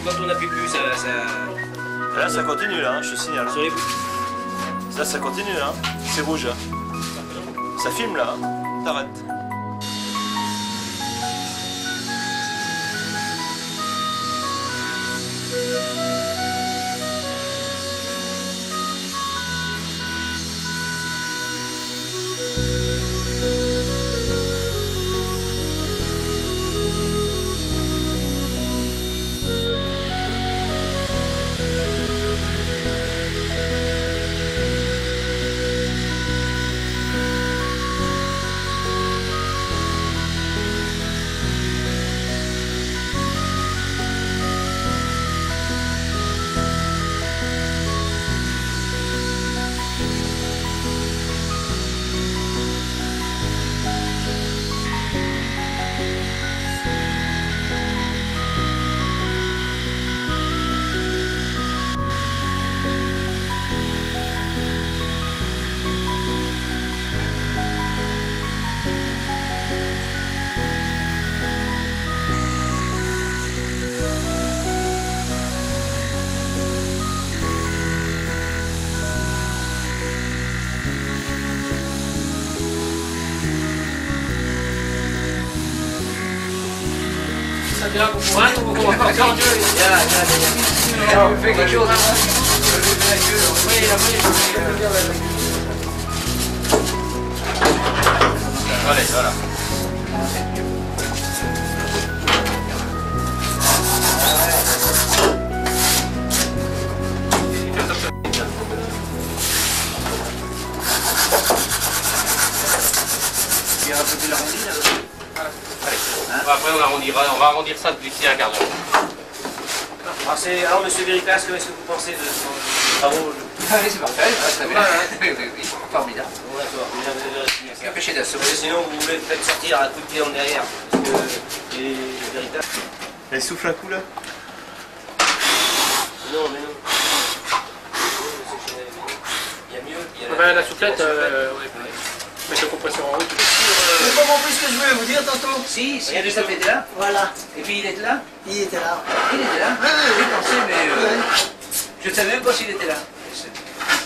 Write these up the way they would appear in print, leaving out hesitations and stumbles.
donc quand on appuie plus, ça... Là, ça continue, là, hein, je te signale. Sur les coups. Là, ça continue, hein. C'est rouge, là. Ça filme, là. T'arrêtes. On fait quelque chose. Allez, voilà. Il y a un peu de l'arrondi là. Après, on arrondira, on va arrondir ça d'ici un quart d'heure. Alors, monsieur Veritas, qu'est-ce que vous pensez de son travaux? Allez, c'est parfait, très bien. Oui, formidable. Vous avez empêché d'assurer. Sinon, vous voulez peut-être sortir à coup de pied en derrière. Parce que les Veritas. Elle souffle un coup là? Non, mais non. Il y a mieux. Il y a la soufflette, mettre le compresseur en route. C'est pas bon plus ce que je voulais vous dire tantôt. Si, si. Regardez, ça était là. Voilà. Et puis il était là. Il était là. Il était là. J'ai pensé, mais je ne savais même pas s'il était là. Si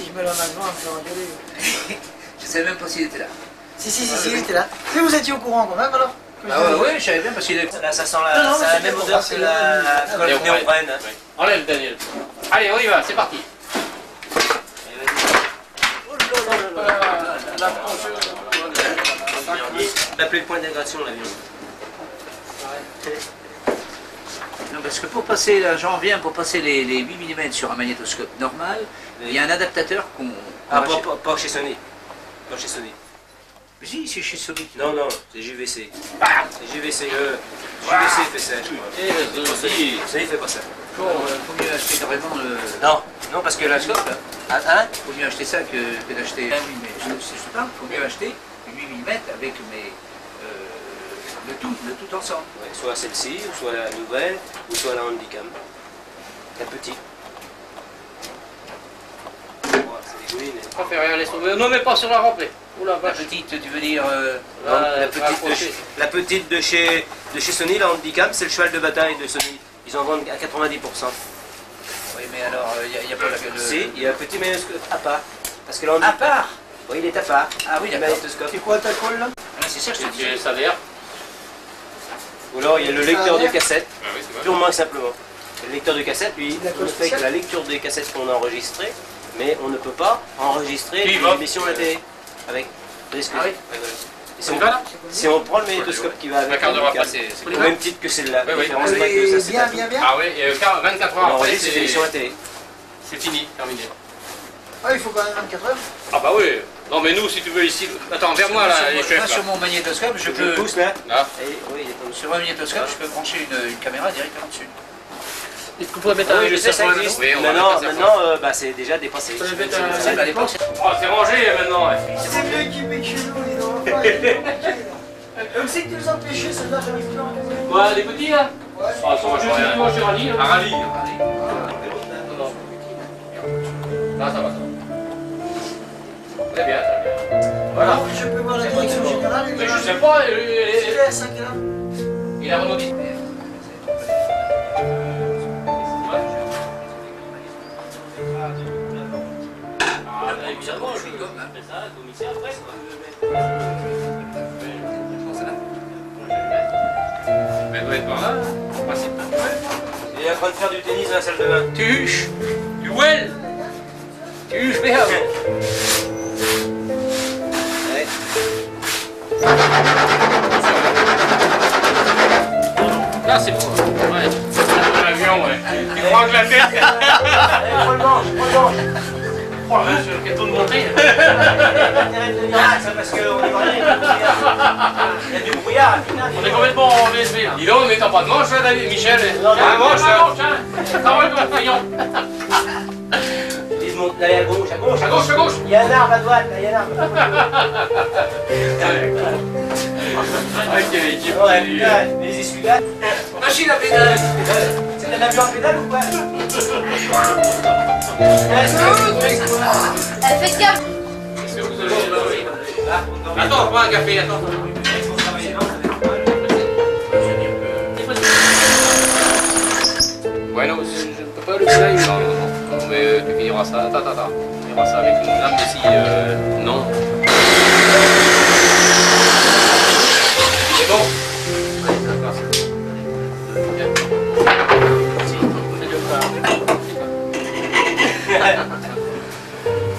je me l'en avant, je me l'engueuler. Je ne savais même pas s'il était là. Si, si, si, il était là. Mais vous étiez au courant quand même alors? Ah oui, je savais bien parce qu'il est... Là, ça sent la même odeur que la colle néoprène. Enlève, Daniel. Allez, on y va, c'est parti. On appelé le point d'intégration l'avion. Non, parce que pour passer, là j'en reviens, pour passer les 8 mm sur un magnétoscope normal, il y a un adaptateur qu'on... Ah, pas chez Sony. Pas chez Sony. Mais si, c'est chez Sony. Non, non, c'est JVC. Ah, c'est JVC. JVC fait ça. Sony fait pas ça. Faut mieux acheter carrément le... Non, non, parce que l'agoscope, là... Ah, hein? Faut mieux acheter ça que d'acheter... Je sais pas, faut mieux acheter... 8 mm avec le tout ensemble. Ouais, soit celle-ci, ou soit la nouvelle, ou soit la handicam. La petite. Voilà, c'est dégoulé. Je préfère rien laisser tomber. Non, mais pas sur la rampe. La petite, tu veux dire... la petite de chez Sony, la handicam, c'est le cheval de bataille de Sony. Ils en vendent à 90%. Oui, mais alors, il n'y a pas la... Si, il y a un petit magnétoscope à part. Parce que là, à part. Oui, il est à part. Ah oui, il y a le magnétoscope. C'est quoi ta colle là? Ah, c'est ça, je te dis. C'est ça d'air. Ou alors il y a le lecteur de cassette, purement et simplement. Le lecteur de cassette, lui, on ne fait que la lecture des cassettes qu'on a enregistrées, mais on ne peut pas enregistrer l'émission de la télé. Avec. Ah oui. Si on prend le magnétoscope qui va avec, c'est la même titre que celle-là. Bien, bien, bien. Ah oui, 24 heures après, c'est l'émission de la télé. C'est fini, terminé. Ah, il faut quand même 24 heures. Ah bah oui. Non mais nous, si tu veux ici... Attends, vers moi là, les chefs. Là, sur mon magnétoscope, je peux... Pousse là. Ah. Et, oui, sur mon magnétoscope, je peux brancher une caméra directement dessus. Est-ce qu'on pourrait mettre un... Oui, je sais, ça existe. Oui, maintenant, c'est déjà dépassé. C'est rangé maintenant. C'est mieux équipé que nous, les dents. Comme c'est que tu nous empêchais, celle-là, j'arrive plus en caméra. Ouais, les petits là. Ouais. Ah, ça va, je suis moi sur un lit. Un rallye. Là, ça va, ça va. Très bien, très bien. Voilà. Je peux voir la direction générale. Mais je sais pas, il est à 5 heures. Il a renommé. en train de faire du tennis dans la salle de bain. Tu huches, tu ouelles, tu huches, mais avant. Ouais. Là c'est bon. Ouais. C'est l'avion, ouais. Tu crois que la tête. Prends le manche, prends le manche. Oh là, c'est le gâteau de montée. Ah, c'est parce qu'on est mariés. Il y a du brouillard. On est complètement en VSB. Dis donc, on est en pas de manche, là, David, Michel. Un manche, hein. Parole comme un crayon. Ils se montent là, à gauche, à gauche. À gauche, à gauche. Il y a un arbre à droite, là, il y a un arbre. Ah, quelle équipe. Les essuie-glaces. Machine à pédale. C'est de l'avion à pédale ou pas? Elle fait gaffe. Est-ce que vous avez le... Attends, prends un café, attends. Ouais, non, je ne peux pas le faire, non, mais tu finiras ça. Attends, attends, tu finiras ça avec une lame ici. Non. C'est bon.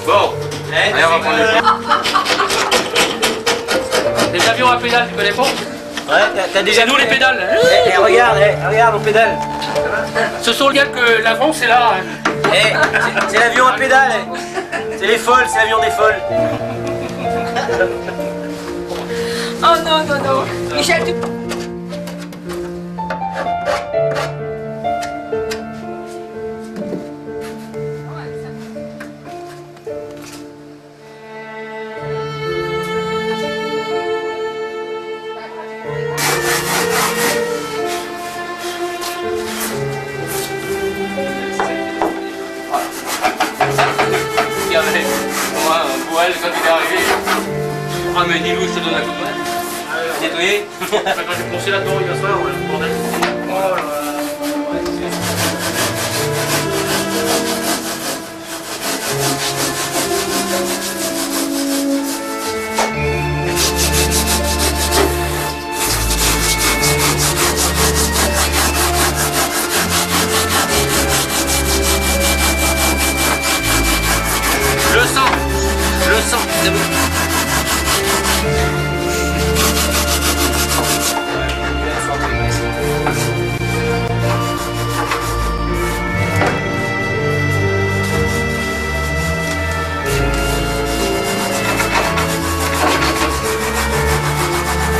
Bon, allez, on va prendre les avions à pédales, tu connais pas? Ouais, t'as déjà nous les pédales. Et regarde, regarde, on pédale. Ce sont les gars que l'avant, c'est là. Eh, c'est l'avion à pédales. C'est les folles, c'est l'avion des folles. Oh non, non, non. Michel, tu... Quand il est arrivé, ah mais dis-lui, je te donne un coup de main. Nettoyé. Quand j'ai pensé là-dedans, il va se faire le bordel. Oh là là. Voilà. Donc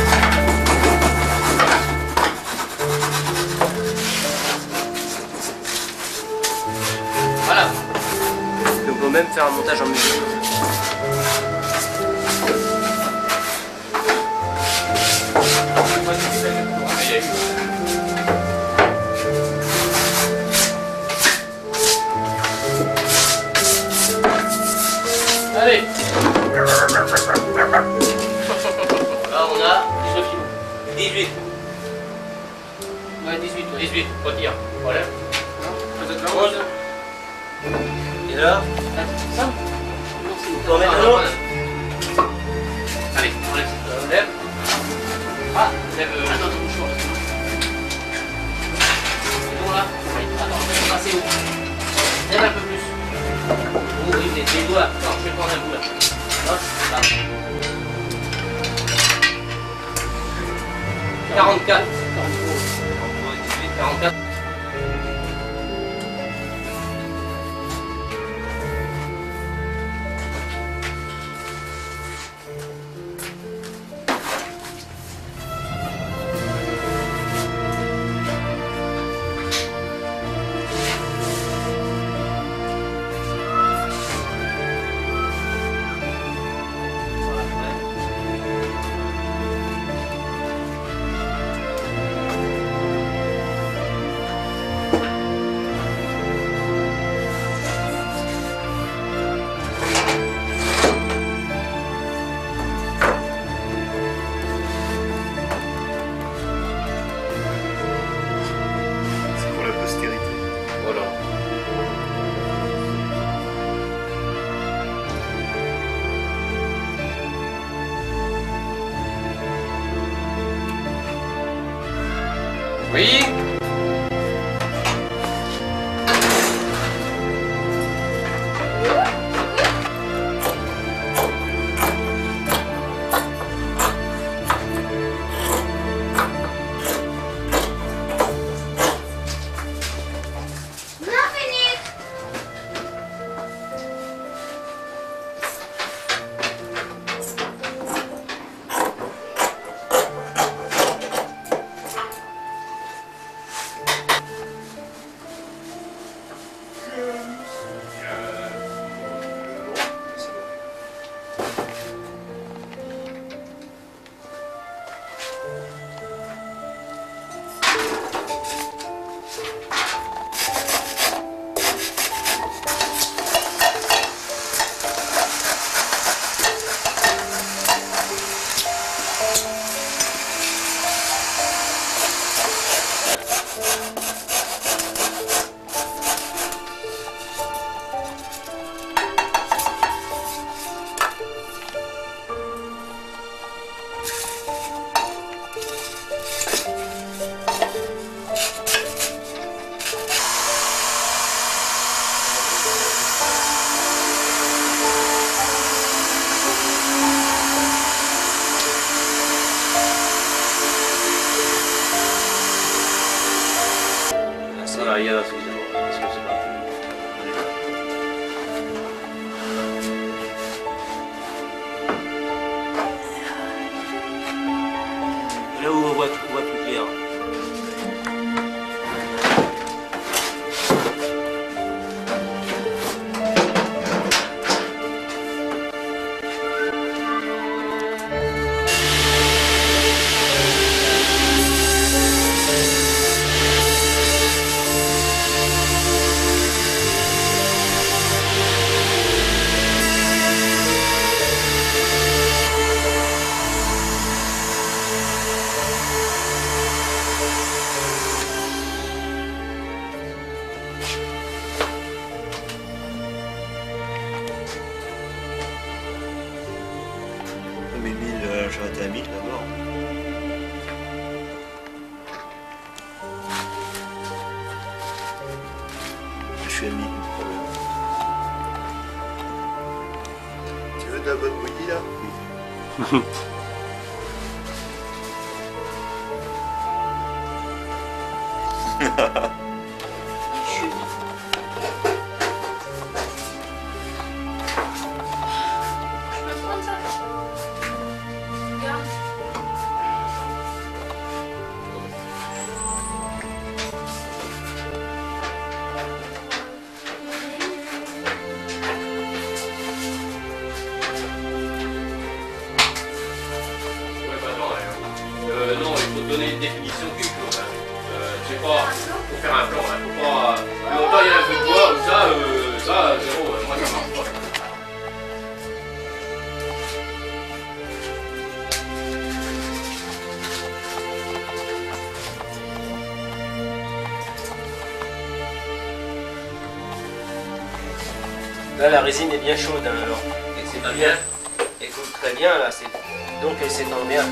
on peut même faire un montage en musique. Allez. Là on a 19 kilos. 18. Ouais, 18. 18, on tire. Voilà. Rose. Et là, ça on met un autre. Allez, on lève. On lève. Ah, on lève. Attends, ton mouchoir. C'est bon là? Attends, je vais passer où? Lève un peu plus. Ouvre les doigts. Non, je vais prendre un bout là. Hop, là. 44. 44. あ、嫌だそうでは少し待って。 Là, la résine est bien chaude, hein, alors. Et c'est bien. Elle coule très bien, là. Donc, elle s'étend bien.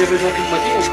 Il y a besoin qu'une moitié, je trouve.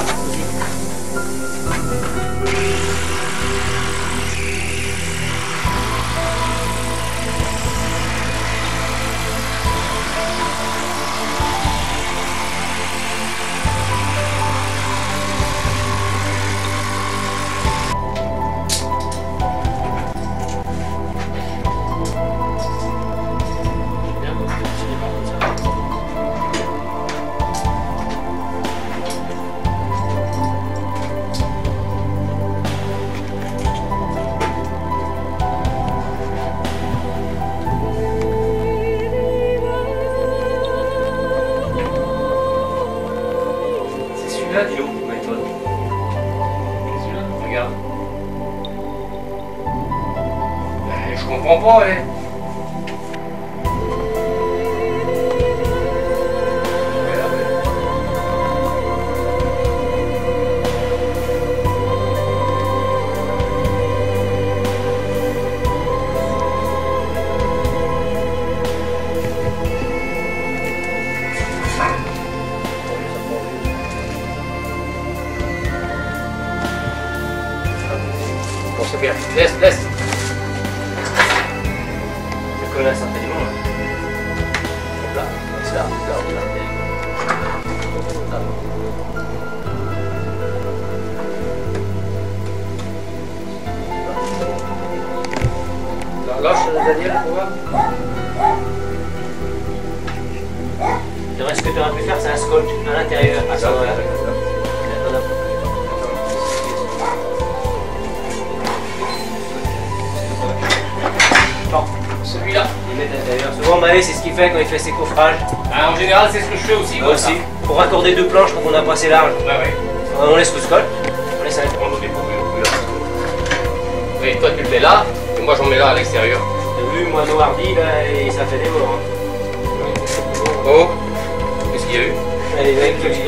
bravo, così. Quand il fait ses coffrages. Ah, en général c'est ce que je fais aussi. Moi aussi. Pour raccorder deux planches pour qu'on a pas assez large. Ouais, ouais. On laisse le scotch. On laisse un peu de découvrir. Et toi tu le mets là, et moi j'en mets là à l'extérieur. T'as vu, moi nos hardis là, et ça fait des morts. Hein. Oh, qu'est-ce qu'il y a eu? Les mecs qui ont j'ai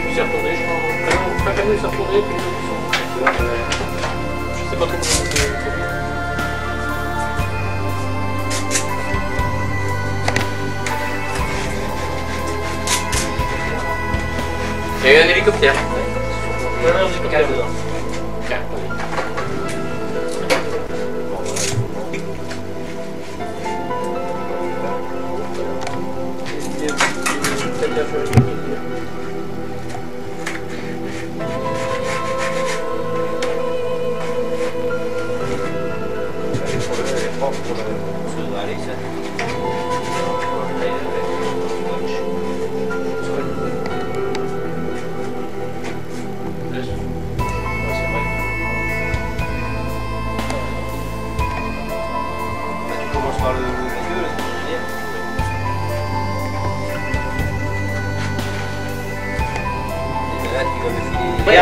pu s'y retourner, je crois. On n'a pas jamais s'y retourner, puis les autres sont. Je sais pas trop. Il y a eu un hélicoptère. Ouais. Non, j'ai calme dedans. Calme.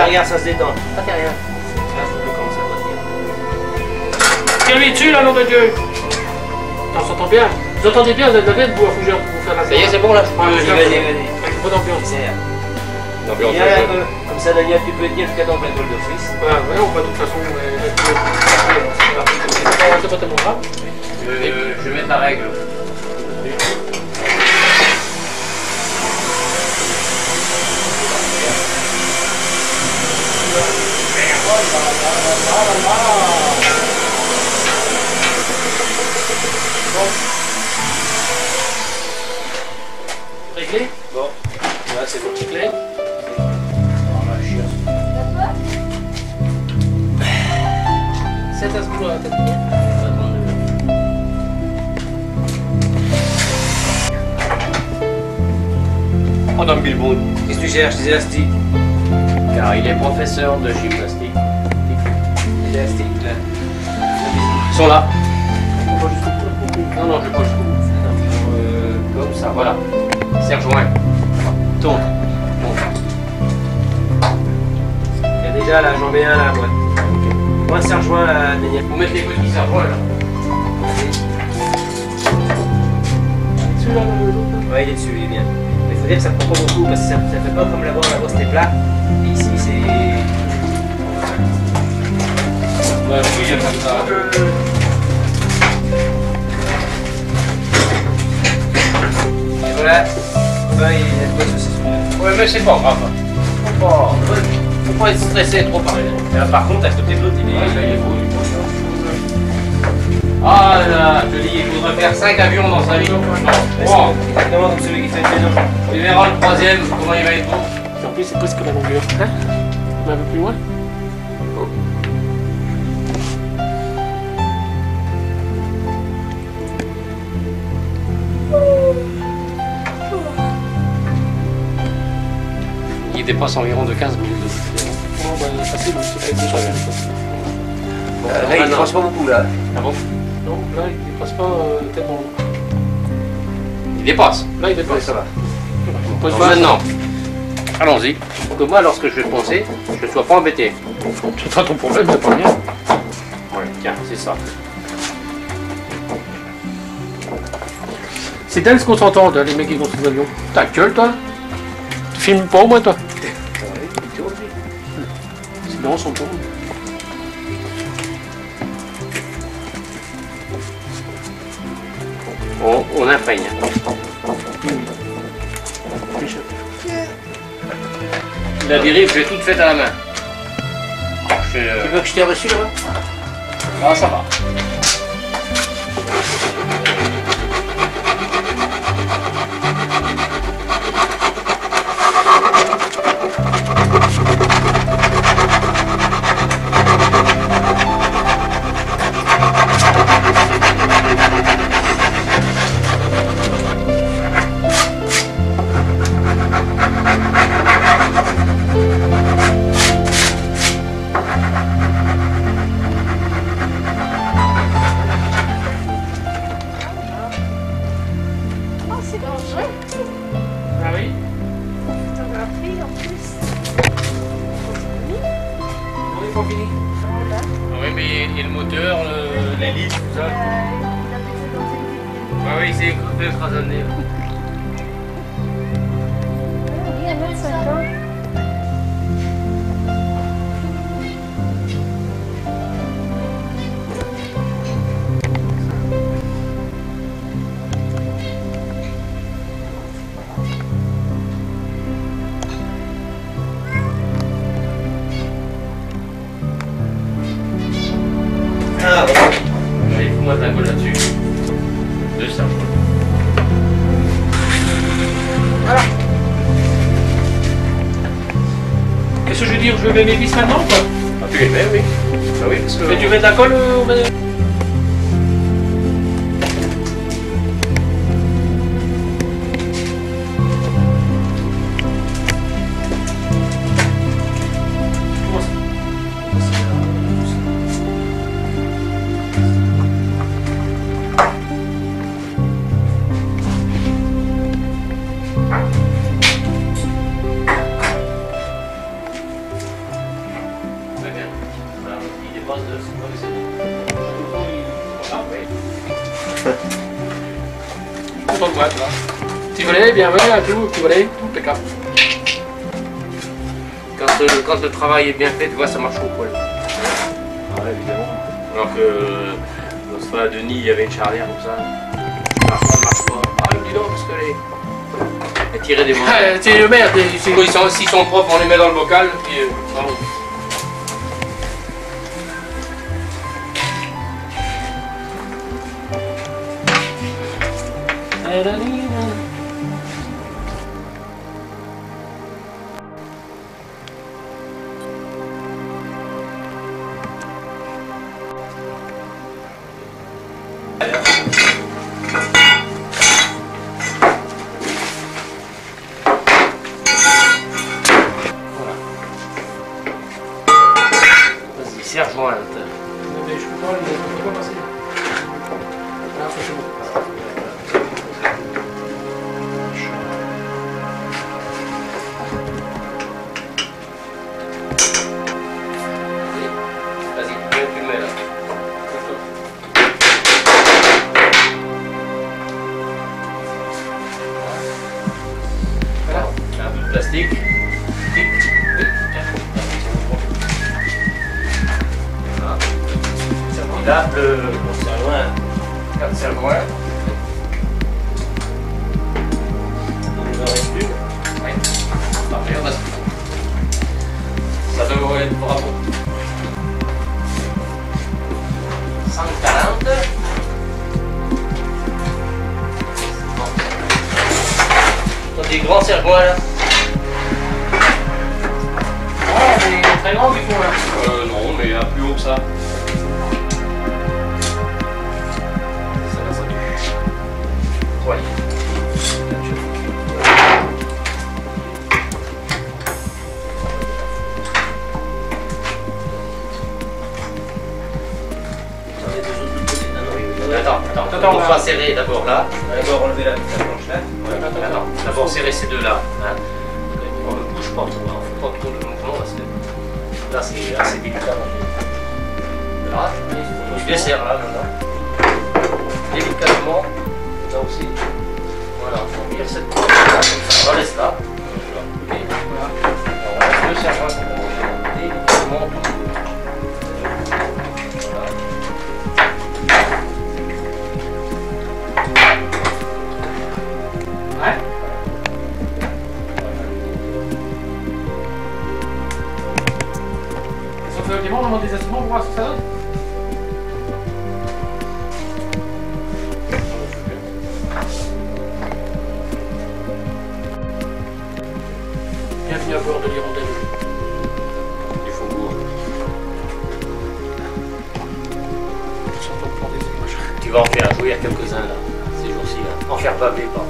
Regarde, ça se détend. Ah, t'es rien. Tirez-lui dessus, là, nom de Dieu. On s'entend bien. Vous entendez bien, vous êtes de la bête, vous, à Fougère, pour vous faire la ça y est, c'est bon, là. Vas-y. Bonne ambiance. L'ambiance. Comme ça, Daniel, tu peux tenir jusqu'à temps plein de vol d'office. Ouais, on va de toute façon. C'est pas tellement grave. Je vais mettre la règle. Réglé? Bon, là c'est bon. Réglé? Oh la chiasse. D'accord? C'est à ce boulot à la tête. Oh non, Bilbon, qu'est-ce que tu cherches? Des élastiques? Car il est professeur de gymnastique. Les élastiques là. Ils sont là. Non, je pose tout. Comme ça, voilà. C'est rejoint. Tourne. Il y a déjà là, j'en mets un là, moi. Moi, ça rejoint là, Daniel. Vous mettez les coups qui s'arrangent là. Ouais, il est dessus, il est bien. Mais il faut dire que ça prend pas beaucoup parce que ça ne fait pas comme là-bas, là-bas c'était plat. Et ici, c'est. Ouais, oui, comme ça. Et voilà, ben, il y a des choses. Ouais, mais c'est pas grave. faut pas être stressé trop par exemple. Et là, par contre, avec le petit l'autre, il est beau. Ah là là, je te dis, il faudrait faire 5 avions dans sa vie. Non, bon. Exactement comme celui qui fait les deux. On verra le troisième, comment il va être beau. En plus, c'est presque la longueur. Hein? On va un peu plus loin. Il dépasse environ de 15 minutes. Oh, bah, il est facile, il dépasse là, il dépasse pas beaucoup là. Ah bon? Non, là il dépasse pas tellement. Il dépasse. Là il dépasse. Ouais, ça va. Donc, maintenant, allons-y. Pour que moi, lorsque je vais poncer, je ne sois pas embêté. C'est pas ton problème, c'est pas bien. Ouais, tiens, c'est ça. C'est dingue ce qu'on s'entende, les mecs qui construisent l'avion. Ta gueule, toi? Tu filmes pas au moins, toi? Sinon, on s'en tourne. On imprègne. La dérive, je l'ai toute faite à la main. Tu veux que je tire dessus, là? Ah, ça va. Je mets mes vis maintenant ou pas? Ah, tu les mets, oui. Ah oui, parce que... Mais tu mets de la colle au bas? Quand le travail est bien fait, tu vois, ça marche au poil. Ah ouais, évidemment. Alors que dans ce pas à Denis, il y avait une charnière comme ça. Ça marche pas. Ah, dis donc, parce que les tirer des mots. Ah, c'est le merde. S'ils sont propres, on les met dans le bocal. Puis, bravo. des grands serre-bois là. Ah, c'est très grand du coup là. Non, mais à plus haut que ça. Attends, on va serrer d'abord là. D'abord enlever la planche là. Ouais. Attends, d'abord serrer ces deux là. Hein. On ne bouge pas trop, hein. On ne fait pas trop de mouvement parce que là c'est assez délicat. Là, je desserre là, délicatement. Là aussi. Voilà, on vire cette planche là comme ça. On la laisse là. Et voilà. On laisse le serre là. Délicatement tout. On demande des instruments pour voir ce que ça donne. Bienvenue à bord de l'hirondelle du faubourg. Tu vas en faire jouer à quelques-uns là, ces jours-ci là. En faire baver, pardon.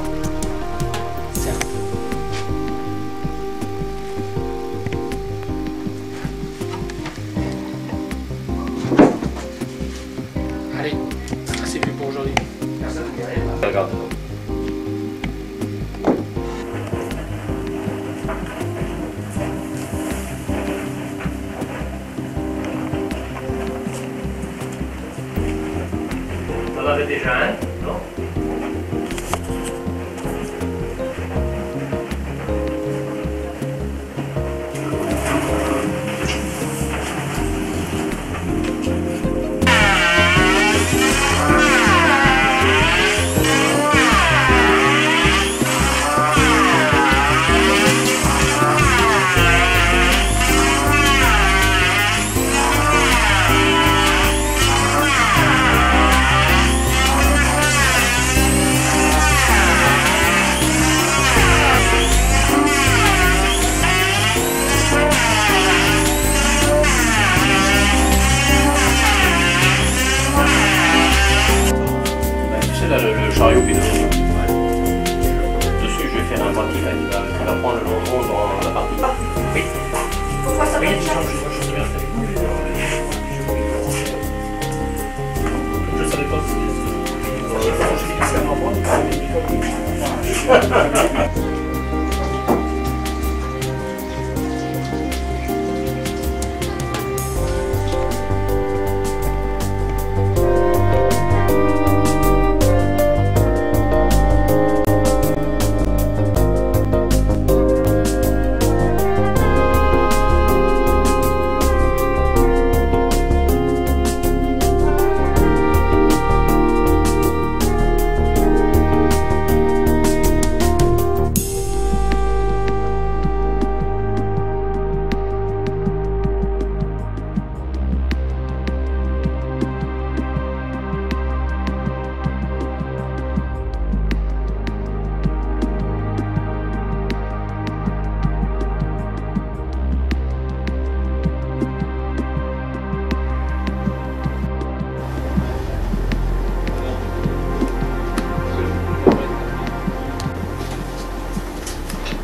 On en avait déjà un, non? Le chariot pédale. Dessus, je vais faire un parti là. Il va prendre le longeron dans la partie. Oui. Pourquoi ça va être ça? Je ne savais pas si...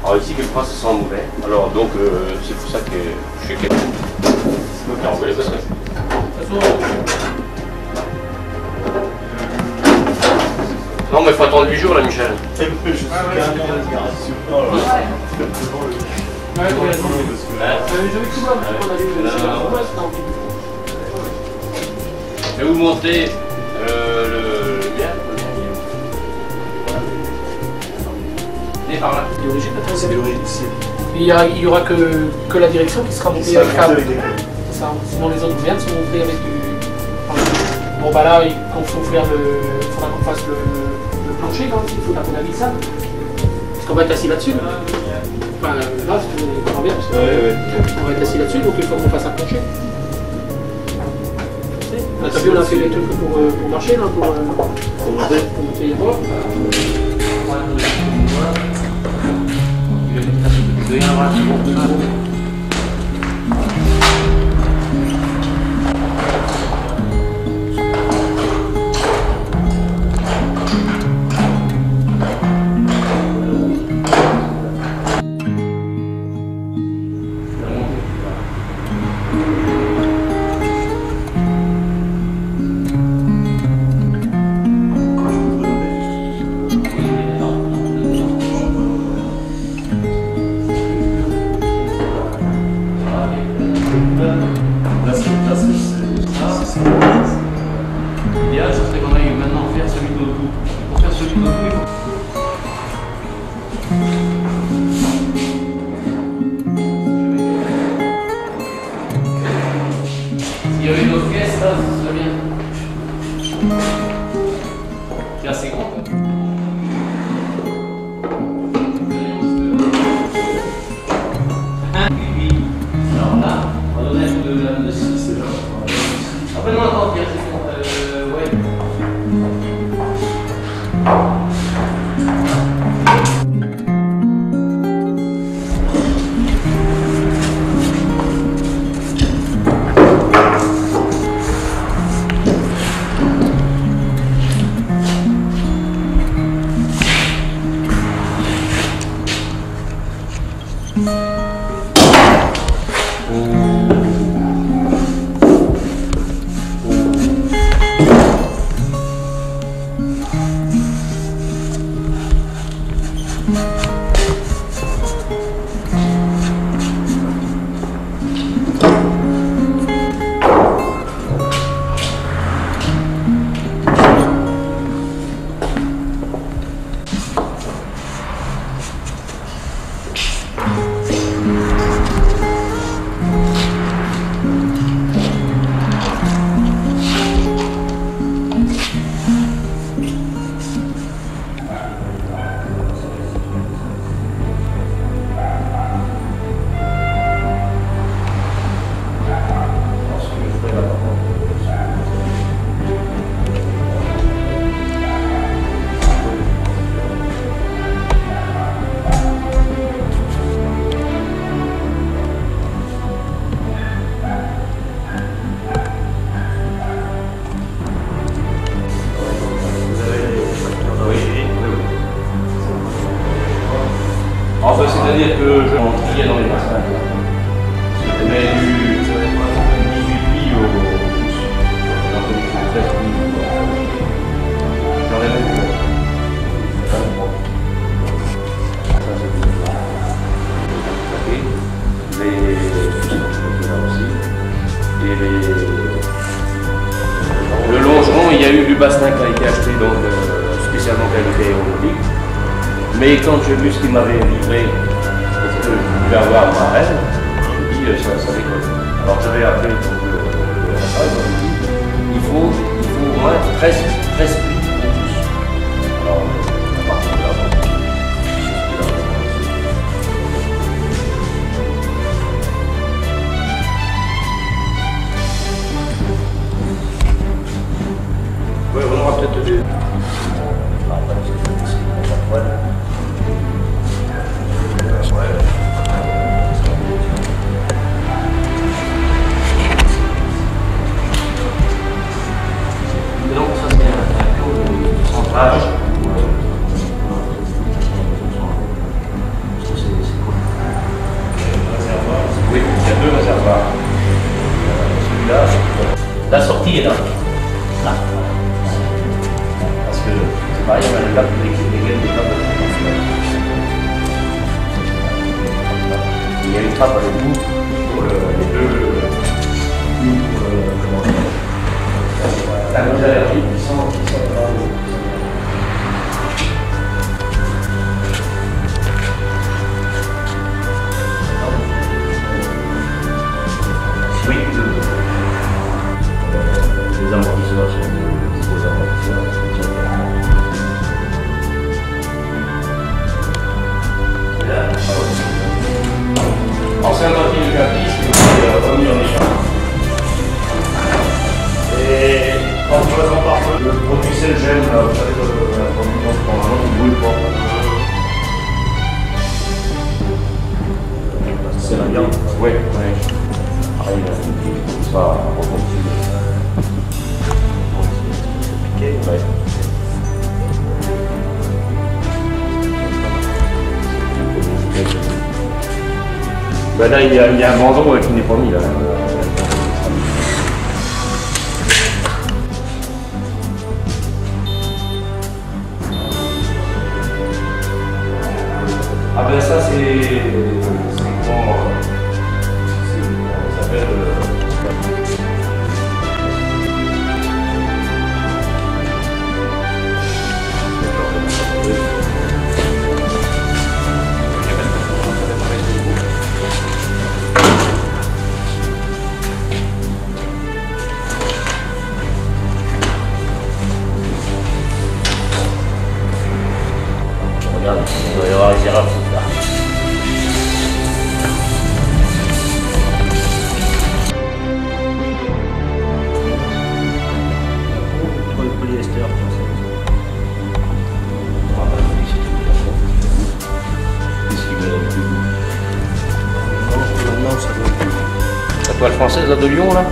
Alors ici, quelquefois, ça sent mauvais. Alors, donc, c'est pour ça que je suis quelqu'un. Alors, on va les passer. Non, mais il faut attendre 8 jours, là, Michel. Ouais, ouais, je vais vous montrer le bien. Il est origine de tracer. Il n'y aura que la direction qui sera montée avec câble. Sinon les autres viennent sont montés avec du. Bon bah là il faut faire le. Faudra qu'on fasse le plancher quand il faut qu'on habille ça. Parce qu'on va être assis là-dessus. Enfin là c'est vraiment bien parce qu'on va être assis là-dessus, donc il faut qu'on fasse un plancher. T'as vu on a fait des trucs pour marcher là, pour monter les bords. Voilà. L'idéal, ce serait qu'on aille maintenant faire celui de l'autre groupe. Pour faire celui de l'autre groupe, s'il y avait une autre caisse, ça, ce serait bien. C'est assez grand, en fait. Alors là, on va donner un peu de lame de 6. Après, non, attends, bien, c'est bon. Enfin, c'est-à-dire que je m'en triais dans les passages. Je mets du 18 plis au 13 plis. J'en ai beaucoup. Ça, c'est bien. Les fils, je là aussi. Et les... Le longeron, il y a eu du bastin qui a été acheté, donc spécialement qualité aéronautique. Mais quand j'ai vu ce qu'il m'avait livré, ce que je voulais avoir à ma reine, je me suis dit, ça déconne. Alors j'avais appelé pour le rappel, il faut au moins 13 plis pour tous. Alors, à partir de là, oui, on aura peut-être des... La sortie est là. Là. Parce que c'est pareil, on a les câbles des câbles. Il y a une trappe à l'autre bout pour les deux. Comment dire, la gauche allergique qui sont là. Ancien banquier du Capis, qui est remis en échange. Et quand on va s'en partir, Bah là, il y a un bandeau qui n'est pas mis là. Ah ben ça c'est comment ça s'appelle regarde, il doit y avoir une girafe. La toile française là, de Lyon là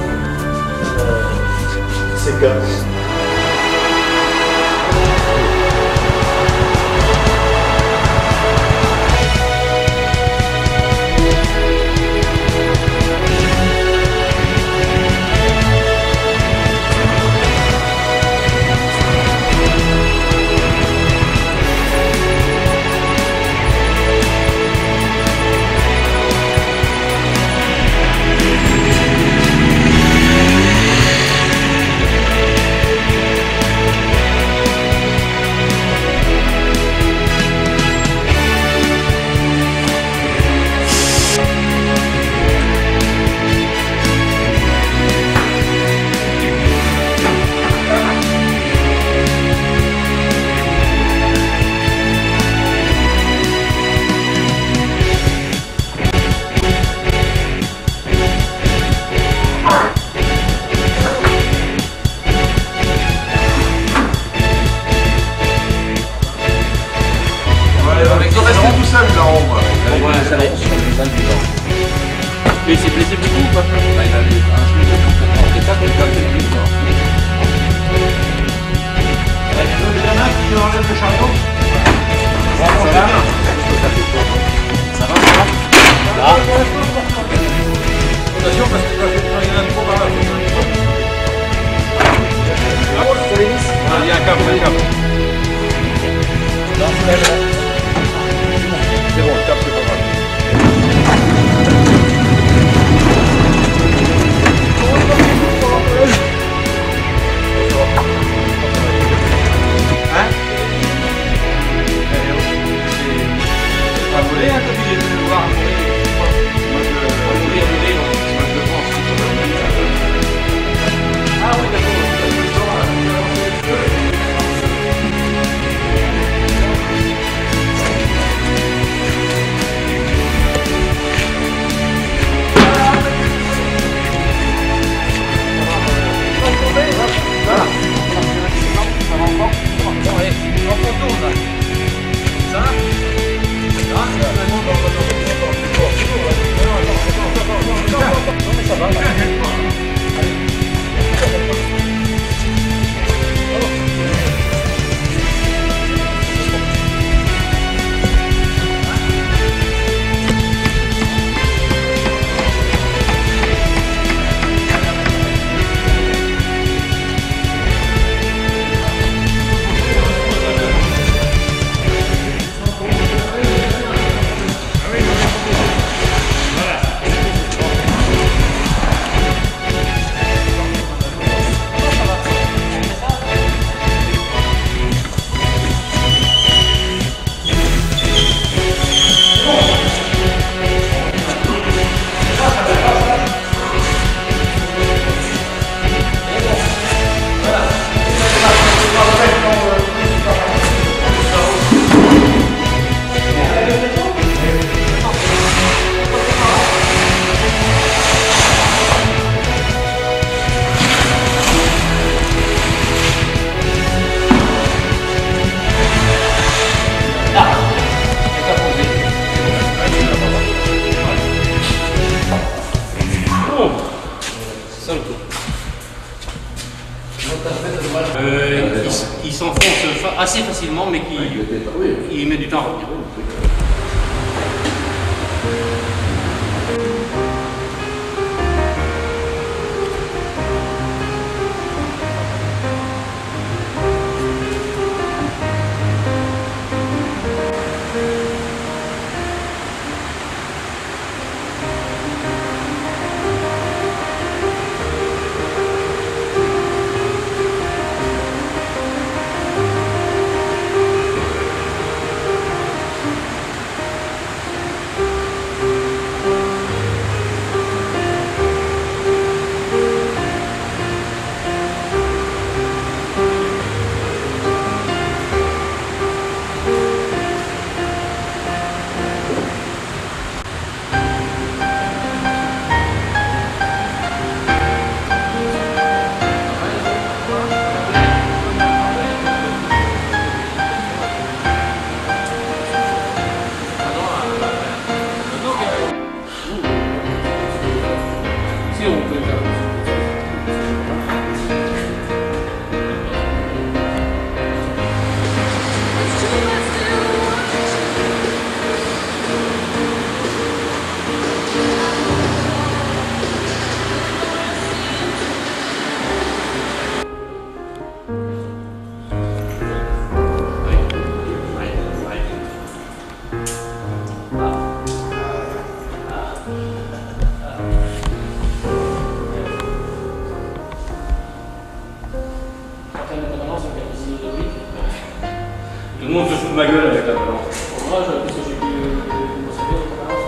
c'est quoi? Mais c'est blessé beaucoup ou pas? Bah il a eu un genou complètement en état, il a fait plus fort. Il y en a qui enlève le chariot. Ça va, ça va. Ça va, ça va. Attention parce que il y en a trop par là. Il y a un câble, il y a un câble. C'est bon, le câble c'est pas mal. Il s'enfonce assez facilement, mais il met du temps à revenir. Tout le monde se fout de ma gueule avec la balance. Pour moi, parce que j'ai pu consommer avec la balance.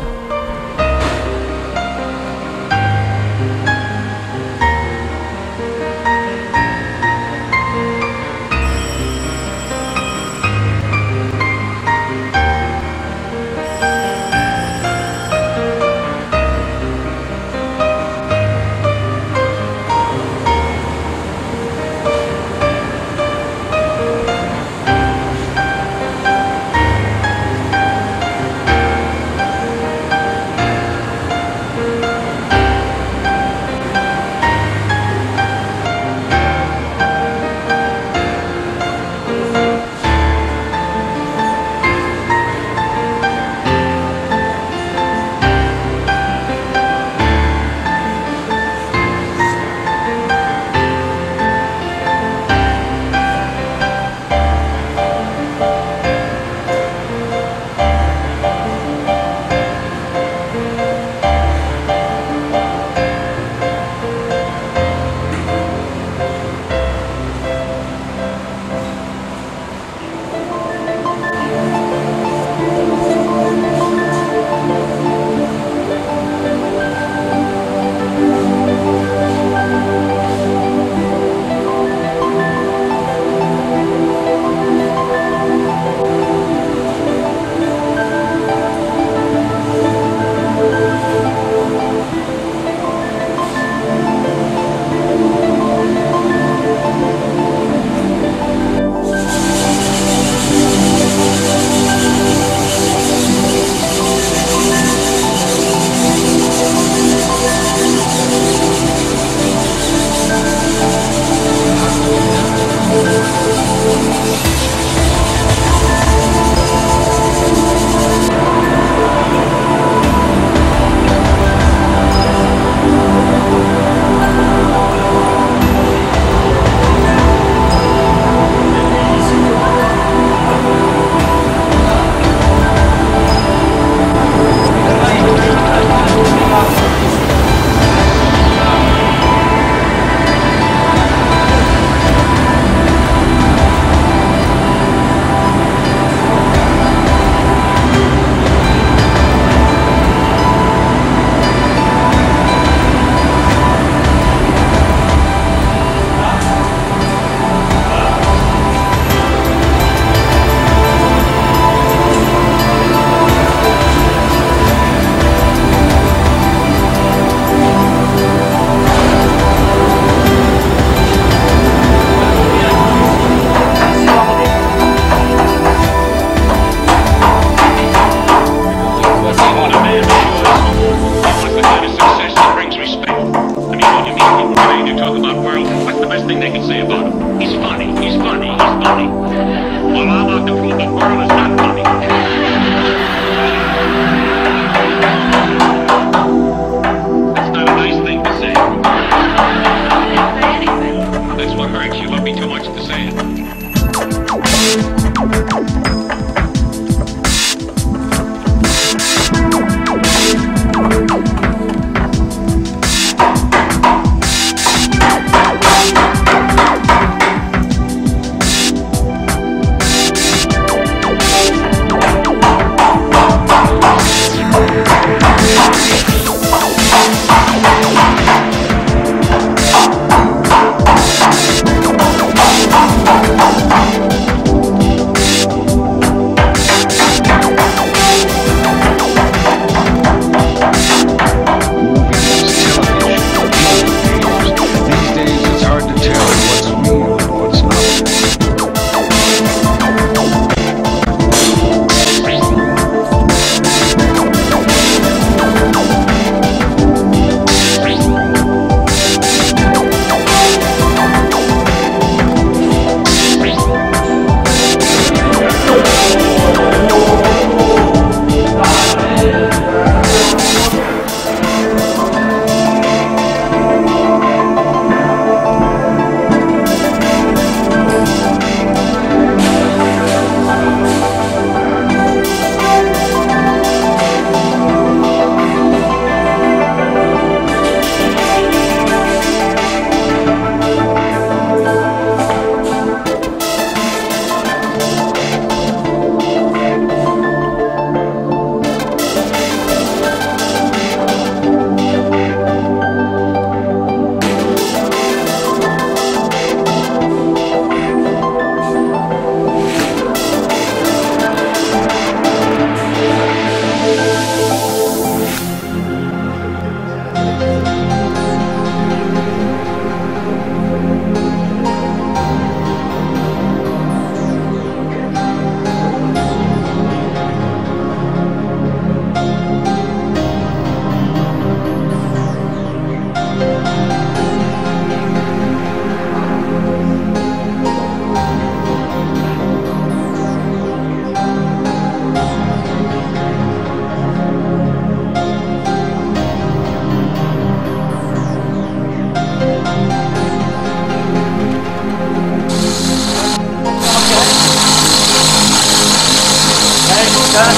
casa .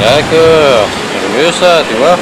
D'accord, c'est mieux ça, tu vois.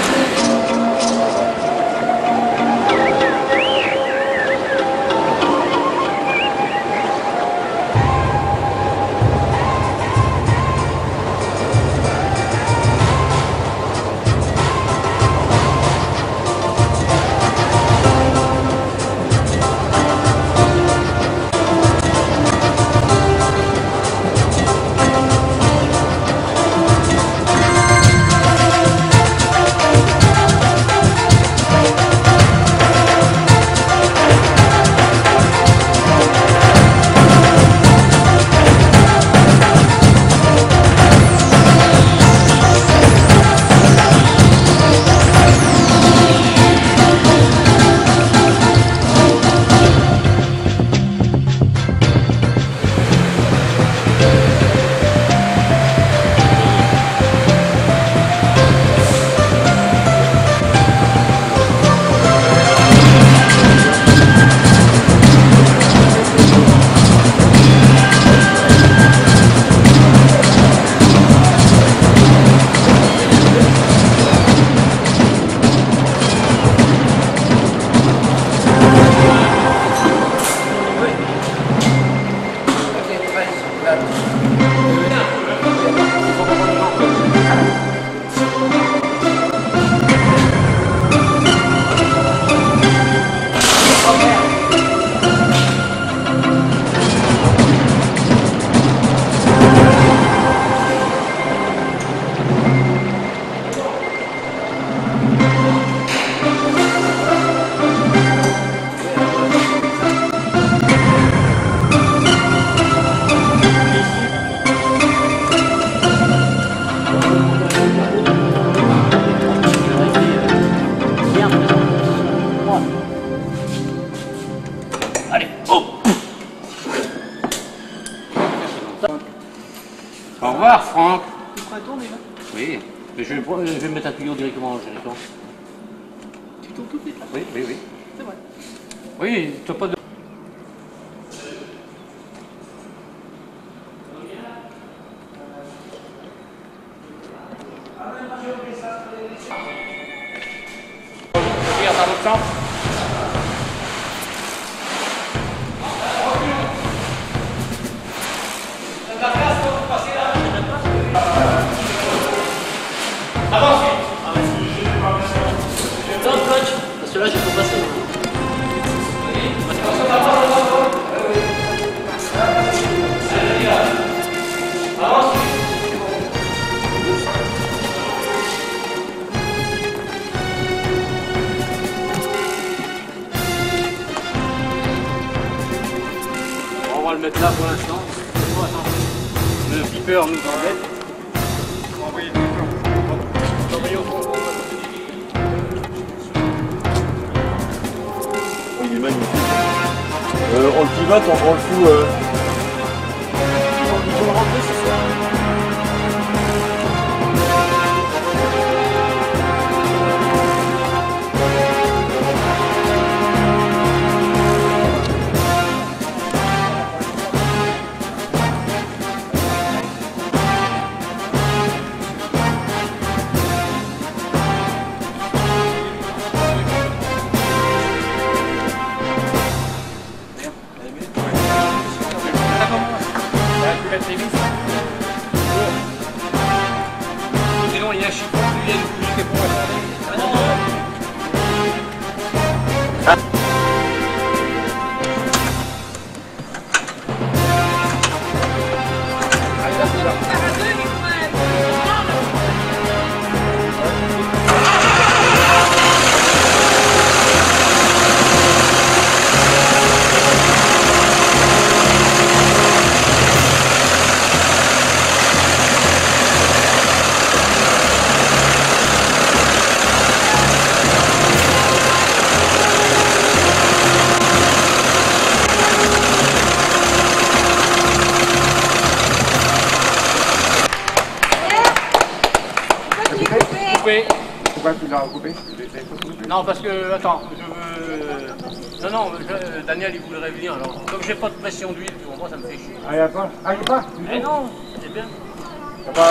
Au revoir Franck. Tu pourras tourner là? Oui, mais je vais mettre un tuyau directement dans le générateur. Tu tournes tout de suite là? Oui, oui, oui. C'est vrai. Oui, tu n'as pas de... Regarde dans l'autre sens. Là pour l'instant, le beeper nous embête. On va envoyer le beeper. On va envoyer au fond. on le pivote, on le fout. Ils vont le rentrer ce soir. Non, parce que, attends, je veux... Non, non, Daniel, il voudrait venir, alors, comme j'ai pas de pression d'huile, pour moi, ça me fait chier. Ah, il y a pas. Ah, il y a pas. Mais non, c'est bien. Ça va.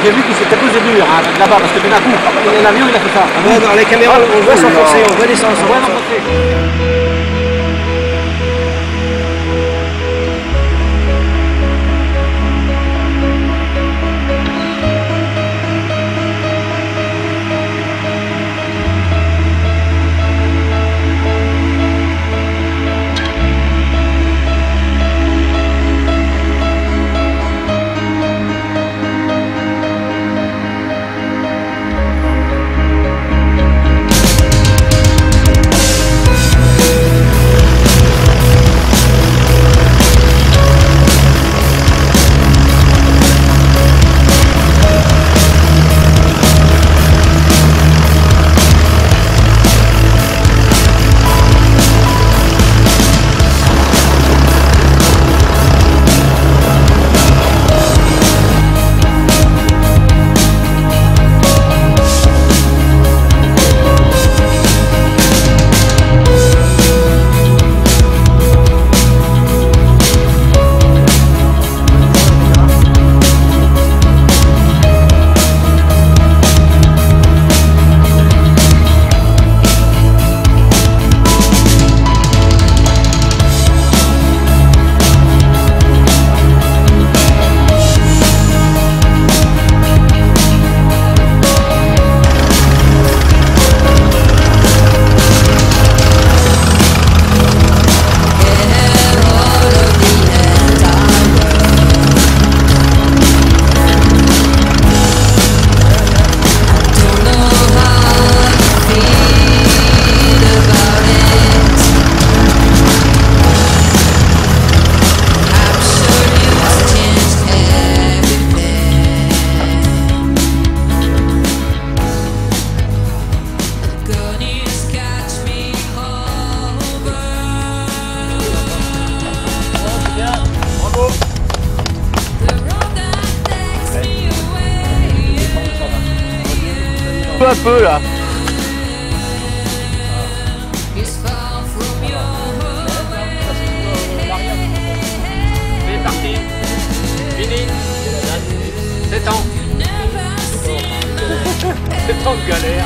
J'ai vu qu'il s'est tapé au mur, hein, là-bas, parce que d'un coup, il y a un avion, il a fait ça. Ah ouais, dans les caméras, on voit s'enfoncer, on voit les sens, on voit s'enfoncer. Peu à peu là. C'est parti. Fini. 7 ans. 7 ans de galère.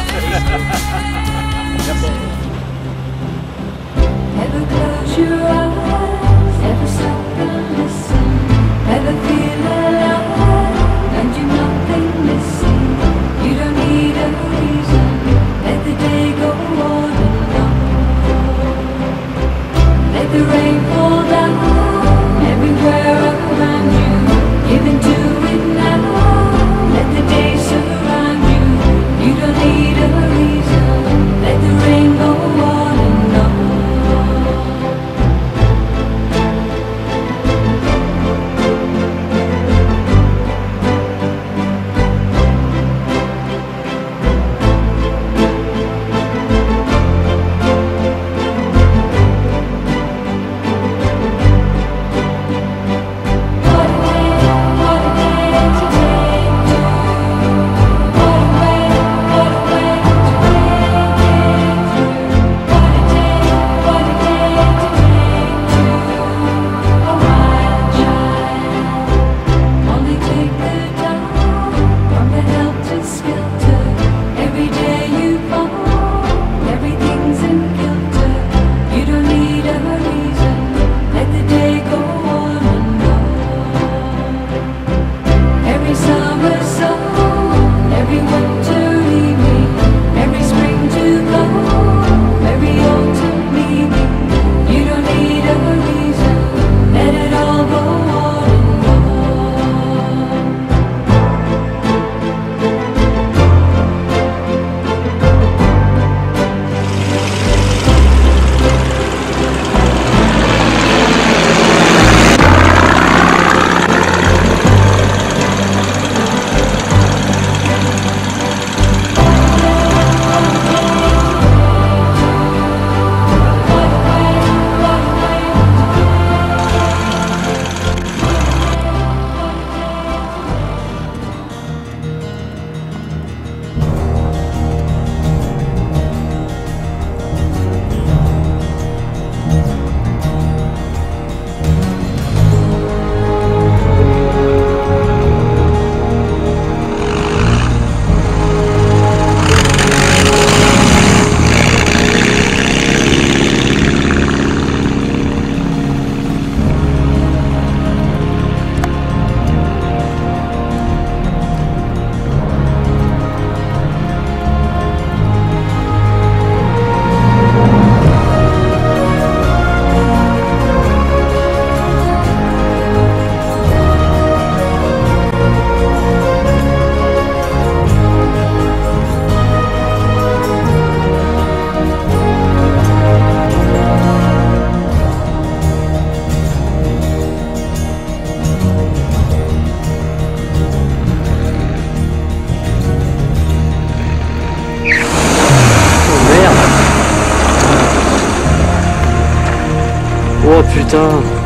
Oh putain.